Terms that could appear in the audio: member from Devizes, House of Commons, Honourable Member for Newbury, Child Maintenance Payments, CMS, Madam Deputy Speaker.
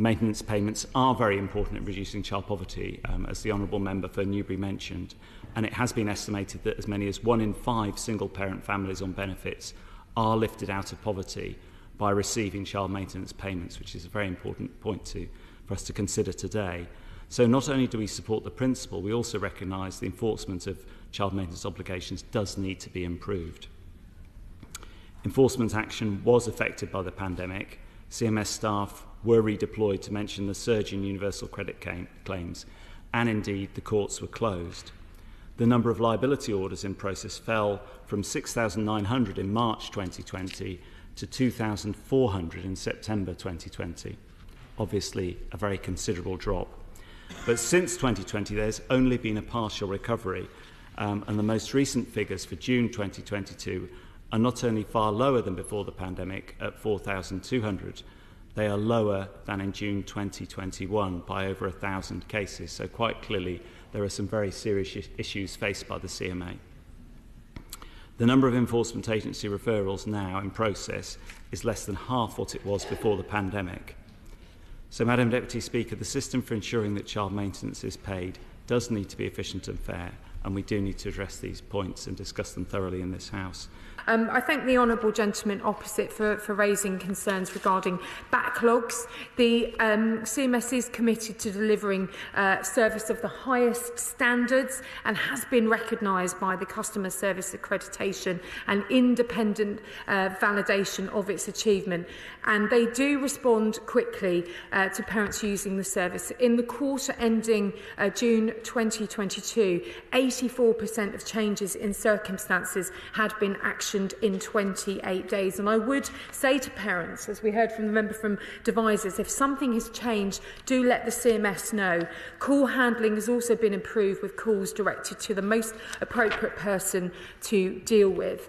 Maintenance payments are very important at reducing child poverty, as the Honourable Member for Newbury mentioned, and it has been estimated that as many as 1 in 5 single-parent families on benefits are lifted out of poverty by receiving child maintenance payments, which is a very important point for us to consider today. So not only do we support the principle, we also recognise the enforcement of child maintenance obligations does need to be improved. Enforcement action was affected by the pandemic. CMS staff were redeployed to mention the surge in universal credit claims, and indeed the courts were closed. The number of liability orders in process fell from 6,900 in March 2020 to 2,400 in September 2020. Obviously, a very considerable drop. But since 2020, there's only been a partial recovery, and the most recent figures for June 2022 are not only far lower than before the pandemic at 4,200, they are lower than in June 2021 by over 1,000 cases, so quite clearly there are some very serious issues faced by the CMA. The number of enforcement agency referrals now in process is less than half what it was before the pandemic. So, Madam Deputy Speaker, the system for ensuring that child maintenance is paid does need to be efficient and fair, and we do need to address these points and discuss them thoroughly in this House. I thank the honourable gentleman opposite for raising concerns regarding backlogs. The CMS is committed to delivering service of the highest standards and has been recognised by the Customer Service Accreditation and independent validation of its achievement. And they do respond quickly to parents using the service. In the quarter ending June 2022, 84% of changes in circumstances had been actioned in 28 days. And I would say to parents, as we heard from the member from Devizes, if something has changed, do let the CMS know. Call handling has also been improved with calls directed to the most appropriate person to deal with.